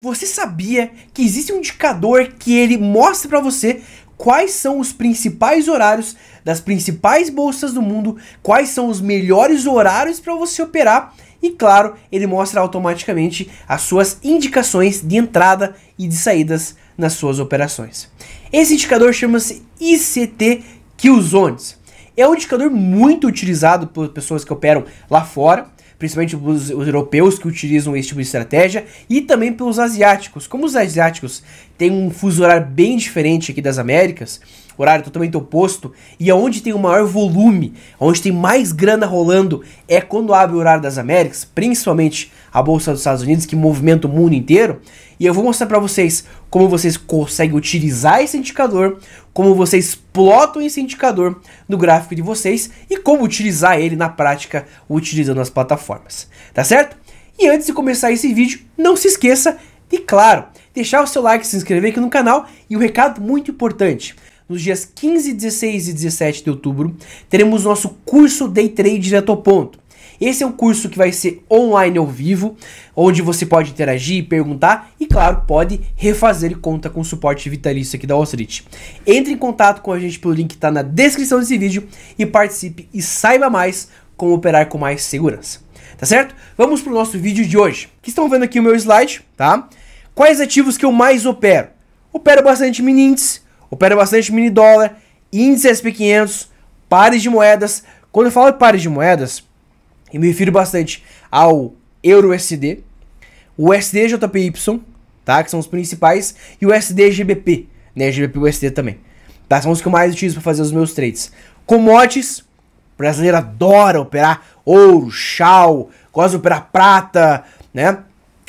Você sabia que existe um indicador que ele mostra para você quais são os principais horários das principais bolsas do mundo, quais são os melhores horários para você operar e, claro, ele mostra automaticamente as suas indicações de entrada e de saídas nas suas operações. Esse indicador chama-se ICT Kill Zones. É um indicador muito utilizado por pessoas que operam lá fora, principalmente os europeus que utilizam esse tipo de estratégia, e também pelos asiáticos. Como os asiáticos têm um fuso horário bem diferente aqui das Américas, horário totalmente oposto, e onde tem o maior volume, onde tem mais grana rolando, é quando abre o horário das Américas, principalmente a bolsa dos Estados Unidos, que movimenta o mundo inteiro. E eu vou mostrar para vocês como vocês conseguem utilizar esse indicador, como vocês plotam esse indicador no gráfico de vocês e como utilizar ele na prática utilizando as plataformas, tá certo? E antes de começar esse vídeo, não se esqueça de, claro, deixar o seu like, se inscrever aqui no canal. E um recado muito importante: nos dias 15, 16 e 17 de outubro teremos nosso curso Day Trade Direto ao Ponto. Esse é um curso que vai ser online ao vivo, onde você pode interagir, perguntar e, claro, pode refazer e conta com o suporte vitalício aqui da Wall Street. Entre em contato com a gente pelo link que está na descrição desse vídeo e participe e saiba mais como operar com mais segurança, tá certo? Vamos para o nosso vídeo de hoje. Aqui estão vendo aqui o meu slide, tá? Quais ativos que eu mais opero? Opero bastante mini índice, opero bastante mini dólar, índice SP500, pares de moedas. Quando eu falo de pares de moedas, eu me refiro bastante ao EURUSD, o USDJPY, tá? Que são os principais, e o USDGBP, né? GBPUSD também, tá? São os que eu mais utilizo para fazer os meus trades. Commodities, o brasileiro adora operar ouro, chau, gosta de operar prata, né?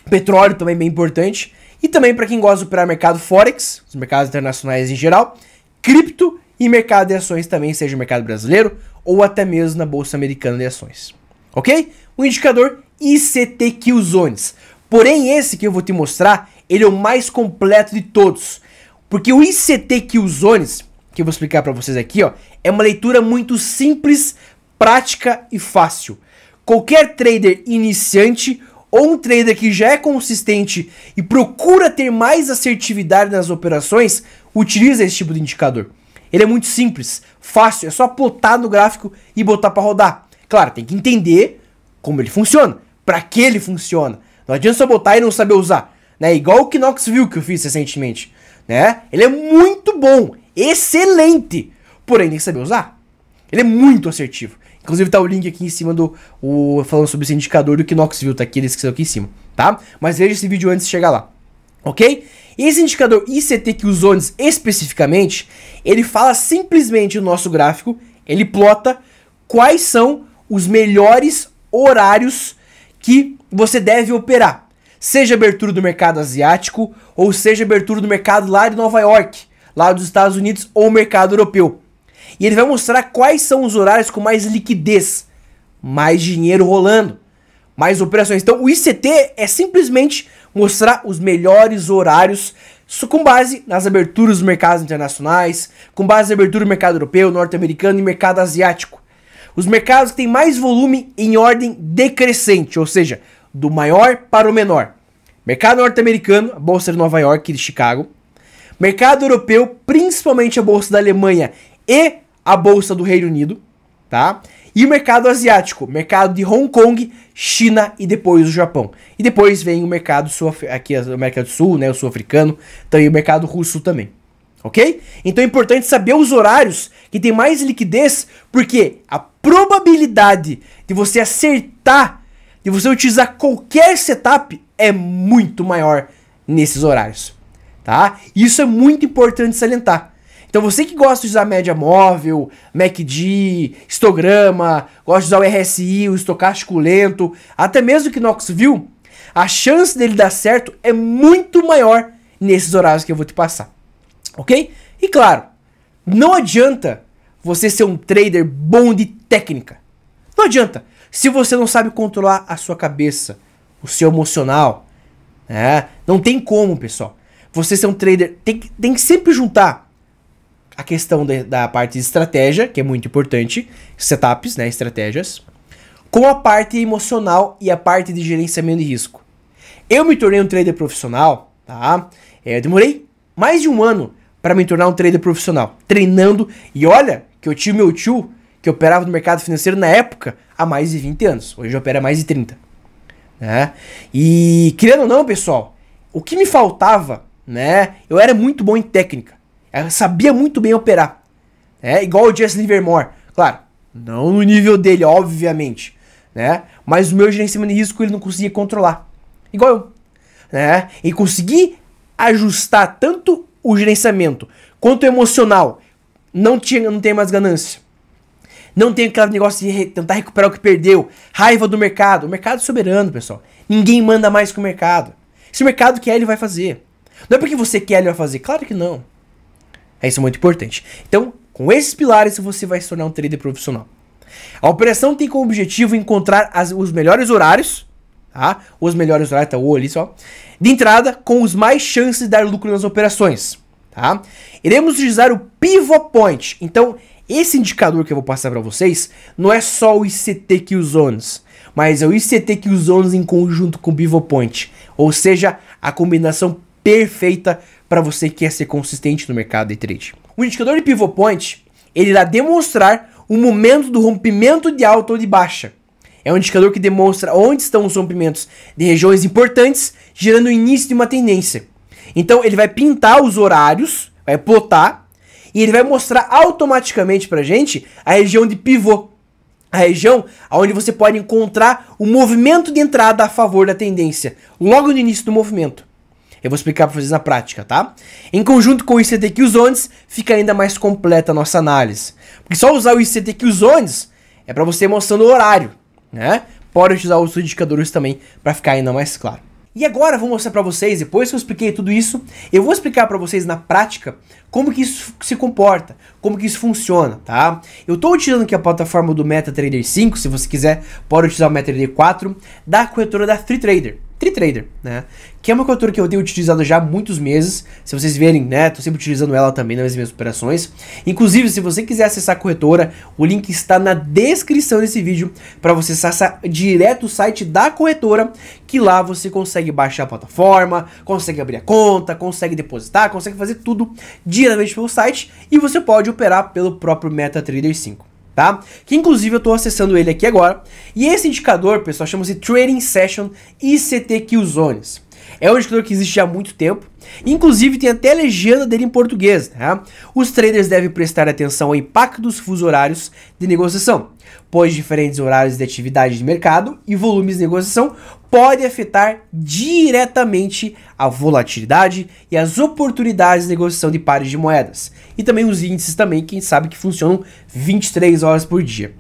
Petróleo também bem importante. E também para quem gosta de operar mercado Forex, os mercados internacionais em geral, cripto e mercado de ações também, seja o mercado brasileiro ou até mesmo na bolsa americana de ações. Ok? O indicador ICT Kill Zones. Porém, esse que eu vou te mostrar, ele é o mais completo de todos. Porque o ICT Kill Zones, que eu vou explicar para vocês aqui, ó, é uma leitura muito simples, prática e fácil. Qualquer trader iniciante ou um trader que já é consistente e procura ter mais assertividade nas operações, utiliza esse tipo de indicador. Ele é muito simples, fácil, é só plotar no gráfico e botar para rodar. Claro, tem que entender como ele funciona, para que ele funciona. Não adianta só botar e não saber usar, né? Igual o Knoxville que eu fiz recentemente, né? Ele é muito bom, excelente, porém tem que saber usar. Ele é muito assertivo. Inclusive tá o link aqui em cima do falando sobre esse indicador do Knoxville, tá aqui, ele esqueceu aqui em cima, tá? Mas veja esse vídeo antes de chegar lá, ok? Esse indicador ICT Kill Zones especificamente, ele fala simplesmente o nosso gráfico, ele plota quais são os melhores horários que você deve operar, seja abertura do mercado asiático, ou seja abertura do mercado lá de Nova York, lá dos Estados Unidos ou mercado europeu. E ele vai mostrar quais são os horários com mais liquidez, mais dinheiro rolando, mais operações. Então o ICT é simplesmente mostrar os melhores horários com base nas aberturas dos mercados internacionais, com base na abertura do mercado europeu, norte-americano e mercado asiático. Os mercados que têm mais volume em ordem decrescente, ou seja, do maior para o menor. Mercado norte-americano, a bolsa de Nova York e de Chicago. Mercado europeu, principalmente a bolsa da Alemanha e a bolsa do Reino Unido, tá? E o mercado asiático, mercado de Hong Kong, China e depois o Japão. E depois vem o mercado aqui, a América do Sul, né, o sul-africano, então, e o mercado russo também. Ok? Então é importante saber os horários que tem mais liquidez, porque a probabilidade de você acertar, de você utilizar qualquer setup, é muito maior nesses horários, tá? Isso é muito importante salientar. Então você que gosta de usar média móvel, MACD, histograma, gosta de usar o RSI, o estocástico lento, até mesmo que Knoxville, a chance dele dar certo é muito maior nesses horários que eu vou te passar. Ok? E claro, não adianta você ser um trader bom de técnica. Não adianta. Se você não sabe controlar a sua cabeça, o seu emocional, né? Não tem como, pessoal. Você ser um trader tem que sempre juntar a questão da parte de estratégia, que é muito importante, setups, né? Estratégias, com a parte emocional e a parte de gerenciamento de risco. Eu me tornei um trader profissional, tá? Eu demorei mais de um ano para me tornar um trader profissional, treinando. E olha que eu tinha meu tio, que operava no mercado financeiro na época, há mais de 20 anos. Hoje eu opero há mais de 30. Né? E, querendo ou não, pessoal, o que me faltava, né? Eu era muito bom em técnica. Eu sabia muito bem operar. Né? Igual o Jesse Livermore. Claro, não no nível dele, obviamente. Né? Mas o meu gerenciamento de risco ele não conseguia controlar. Igual eu. Né? E consegui ajustar tanto o gerenciamento quanto o emocional. Não tem mais ganância. Não tem aquele negócio de tentar recuperar o que perdeu. Raiva do mercado. O mercado é soberano, pessoal. Ninguém manda mais que o mercado. Se o mercado quer, ele vai fazer. Não é porque você quer, ele vai fazer. Claro que não. Isso é muito importante. Então, com esses pilares, você vai se tornar um trader profissional. A operação tem como objetivo encontrar os melhores horários. Tá? Os melhores horários, tá o ali só. De entrada, com os mais chances de dar lucro nas operações. Tá? Iremos utilizar o Pivot Point. Então, esse indicador que eu vou passar para vocês não é só o ICT Kill Zones, mas é o ICT Kill Zones em conjunto com o Pivot Point. Ou seja, a combinação perfeita para você que quer ser consistente no mercado de trade. O indicador de Pivot Point, ele irá demonstrar o momento do rompimento de alta ou de baixa. É um indicador que demonstra onde estão os rompimentos de regiões importantes, gerando o início de uma tendência. Então ele vai pintar os horários, vai plotar, e ele vai mostrar automaticamente pra gente a região de pivô. A região onde você pode encontrar o movimento de entrada a favor da tendência, logo no início do movimento. Eu vou explicar para vocês na prática, tá? Em conjunto com o ICT Kill Zones, fica ainda mais completa a nossa análise. Porque só usar o ICT Kill Zones é para você mostrando o horário, né? Pode utilizar os indicadores também para ficar ainda mais claro. E agora eu vou mostrar para vocês, depois que eu expliquei tudo isso, eu vou explicar para vocês na prática como que isso se comporta, como que isso funciona, tá? Eu estou utilizando aqui a plataforma do MetaTrader 5, se você quiser pode utilizar o MetaTrader 4, da corretora da ThreeTrader, né? Que é uma corretora que eu tenho utilizado já há muitos meses. Se vocês verem, né? Estou sempre utilizando ela também nas minhas operações. Inclusive, se você quiser acessar a corretora, o link está na descrição desse vídeo para você acessar direto o site da corretora, que lá você consegue baixar a plataforma, consegue abrir a conta, consegue depositar, consegue fazer tudo diretamente pelo site e você pode operar pelo próprio MetaTrader 5. Tá? Que inclusive eu estou acessando ele aqui agora. E esse indicador, pessoal, chama-se Trading Session ICT Kill Zones. É um indicador que existe há muito tempo. Inclusive tem até a legenda dele em português, né? Os traders devem prestar atenção ao impacto dos fusos horários de negociação, pois diferentes horários de atividade de mercado e volumes de negociação podem afetar diretamente a volatilidade e as oportunidades de negociação de pares de moedas. E também os índices também, quem sabe que funcionam 23 horas por dia.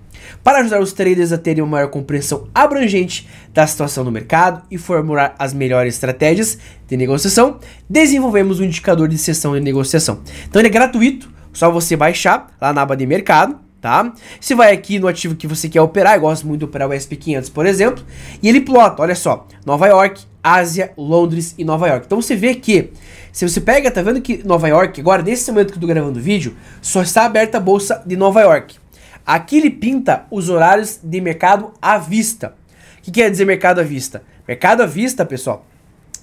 Para ajudar os traders a terem uma maior compreensão abrangente da situação do mercado e formular as melhores estratégias de negociação, desenvolvemos um indicador de sessão de negociação. Então ele é gratuito, só você baixar lá na aba de mercado, tá? Você vai aqui no ativo que você quer operar, eu gosto muito de operar o SP500, por exemplo, e ele plota, olha só, Nova York, Ásia, Londres e Nova York. Então você vê que, se você pega, tá vendo que Nova York, agora nesse momento que eu tô gravando o vídeo, só está aberta a bolsa de Nova York. Aqui ele pinta os horários de mercado à vista. O que quer dizer mercado à vista? Mercado à vista, pessoal,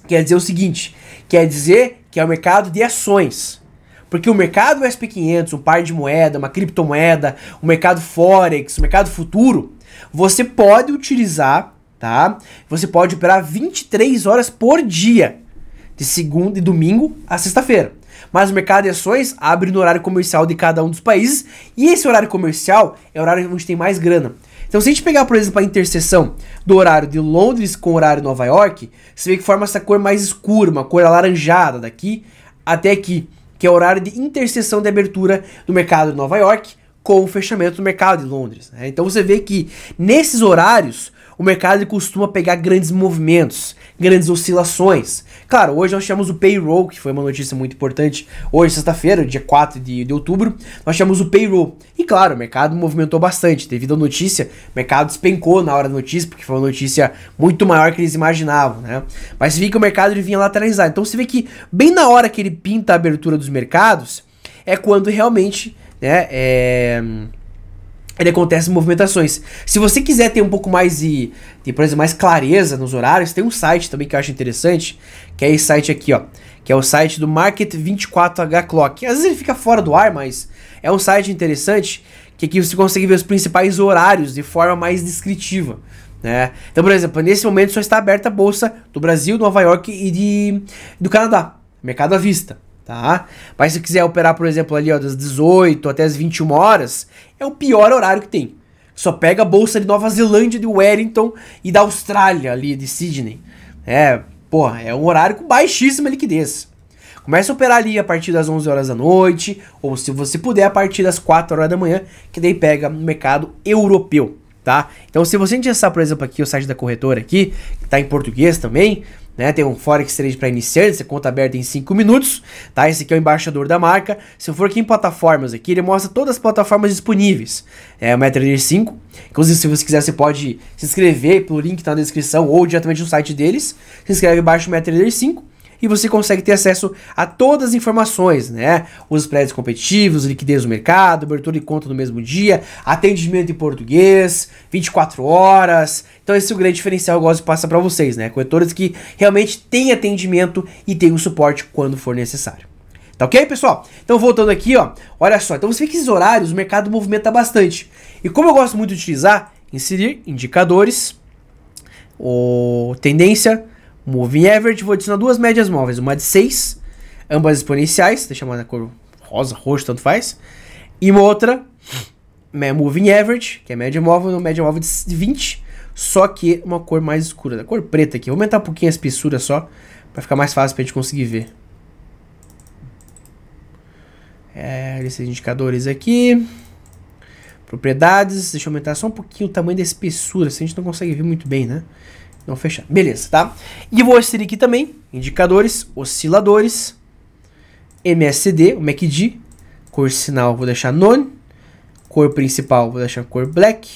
quer dizer o seguinte, quer dizer que é o mercado de ações. Porque o mercado SP500, um par de moeda, uma criptomoeda, o mercado Forex, o mercado futuro, você pode utilizar, tá? Você pode operar 23 horas por dia, de segunda, de domingo a sexta-feira. Mas o mercado de ações abre no horário comercial de cada um dos países, e esse horário comercial é o horário onde tem mais grana. Então se a gente pegar, por exemplo, a interseção do horário de Londres com o horário de Nova York, você vê que forma essa cor mais escura, uma cor alaranjada daqui até aqui, que é o horário de interseção de abertura do mercado de Nova York com o fechamento do mercado de Londres, né? Então você vê que nesses horários o mercado costuma pegar grandes movimentos, grandes oscilações. Claro, hoje nós tivemos o payroll, que foi uma notícia muito importante. Hoje, sexta-feira, dia 4 de outubro, nós tivemos o payroll. E claro, o mercado movimentou bastante. Devido à notícia, o mercado despencou na hora da notícia, porque foi uma notícia muito maior que eles imaginavam, né? Mas você vê que o mercado ele vinha lateralizar. Então você vê que bem na hora que ele pinta a abertura dos mercados, é quando realmente, né, ele acontece movimentações. Se você quiser ter um pouco mais de, por exemplo, mais clareza nos horários, tem um site também que eu acho interessante, que é esse site aqui, ó, que é o site do Market 24H Clock. Às vezes ele fica fora do ar, mas é um site interessante, que aqui você consegue ver os principais horários de forma mais descritiva, né? Então, por exemplo, nesse momento só está aberta a bolsa do Brasil, Nova York e do Canadá, mercado à vista. Tá? Mas se você quiser operar, por exemplo, ali ó, das 18 até as 21 horas, é o pior horário que tem. Só pega a bolsa de Nova Zelândia, de Wellington e da Austrália ali, de Sydney. É, porra, é um horário com baixíssima liquidez. Começa a operar ali a partir das 11 horas da noite, ou se você puder, a partir das 4 horas da manhã, que daí pega no mercado europeu, tá? Então se você interessar, por exemplo, aqui o site da corretora aqui, que tá em português também, né, tem um Forex Trade para iniciantes, conta aberta em 5 minutos, tá? Esse aqui é o embaixador da marca. Se eu for aqui em plataformas aqui, ele mostra todas as plataformas disponíveis. É o MetaTrader 5, inclusive se você quiser você pode se inscrever pelo link que tá na descrição ou diretamente no site deles. Se inscreve abaixo do MetaTrader 5 e você consegue ter acesso a todas as informações, né? Os spreads competitivos, liquidez do mercado, abertura de conta no mesmo dia, atendimento em português, 24 horas... Então esse é o grande diferencial que eu gosto de passar para vocês, né? Corretoras que realmente têm atendimento e têm um suporte quando for necessário. Tá ok, pessoal? Então voltando aqui, ó, olha só. Então você vê que esses horários o mercado movimenta bastante. E como eu gosto muito de utilizar, inserir indicadores, tendência, moving average, vou adicionar duas médias móveis, uma de 6, ambas exponenciais, deixa eu chamar na cor rosa, roxo, tanto faz, e uma outra, moving average, que é média móvel de 20, só que uma cor mais escura, da cor preta aqui. Vou aumentar um pouquinho a espessura só, pra ficar mais fácil pra gente conseguir ver. É, esses indicadores aqui. Propriedades, deixa eu aumentar só um pouquinho o tamanho da espessura, assim a gente não consegue ver muito bem, né? Não fechar, beleza, tá? E vou inserir aqui também, indicadores, osciladores, MACD, o MACD, cor sinal vou deixar none, cor principal vou deixar cor black,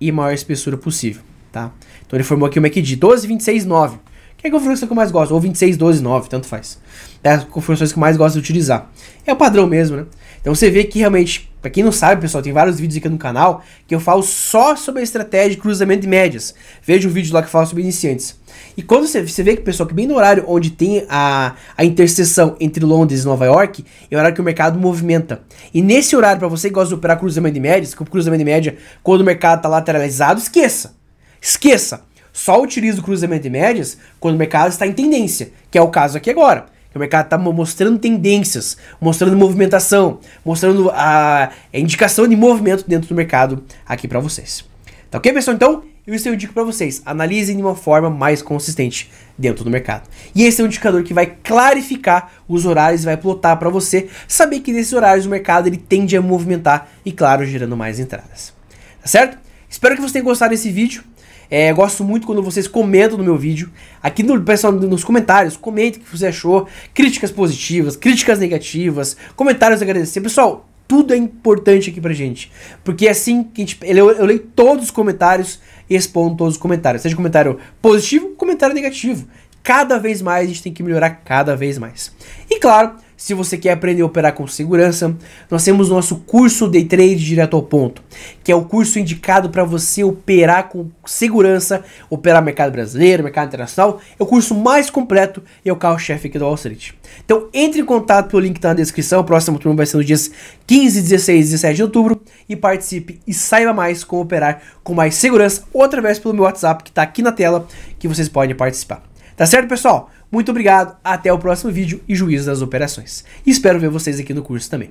e maior espessura possível, tá? Então ele formou aqui o MACD 12,26,9, que é a configuração que eu mais gosto, ou 26,12,9, tanto faz. É as configurações que eu mais gosto de utilizar. É o padrão mesmo, né? Então você vê que realmente, pra quem não sabe, pessoal, tem vários vídeos aqui no canal que eu falo só sobre a estratégia de cruzamento de médias. Veja um vídeo lá que fala sobre iniciantes. E quando você vê que, pessoal, que bem no horário onde tem a interseção entre Londres e Nova York, é o horário que o mercado movimenta. E nesse horário, para você que gosta de operar cruzamento de médias, que o cruzamento de média, quando o mercado está lateralizado, esqueça. Esqueça. Só utiliza o cruzamento de médias quando o mercado está em tendência, que é o caso aqui agora. O mercado está mostrando tendências, mostrando movimentação, mostrando a indicação de movimento dentro do mercado aqui para vocês. Tá ok, pessoal? Então, isso eu indico para vocês. Analisem de uma forma mais consistente dentro do mercado. E esse é um indicador que vai clarificar os horários e vai plotar para você saber que nesses horários o mercado ele tende a movimentar e, claro, gerando mais entradas. Tá certo? Espero que vocês tenham gostado desse vídeo. É, gosto muito quando vocês comentam no meu vídeo. Aqui no pessoal nos comentários, comente o que você achou, críticas positivas, críticas negativas, comentários a agradecer. Pessoal, tudo é importante aqui pra gente, porque é assim que a gente, eu leio todos os comentários e respondo todos os comentários, seja comentário positivo, comentário negativo. Cada vez mais a gente tem que melhorar cada vez mais. E claro, se você quer aprender a operar com segurança, nós temos nosso curso Day Trade Direto ao Ponto, que é o curso indicado para você operar com segurança, operar mercado brasileiro, mercado internacional. É o curso mais completo e é o carro-chefe aqui do Wall Street. Então entre em contato pelo link que está na descrição, a próxima turma vai ser nos dias 15, 16 e 17 de outubro e participe e saiba mais como operar com mais segurança ou através pelo meu WhatsApp que está aqui na tela que vocês podem participar. Tá certo, pessoal? Muito obrigado, até o próximo vídeo e juízo das operações. Espero ver vocês aqui no curso também.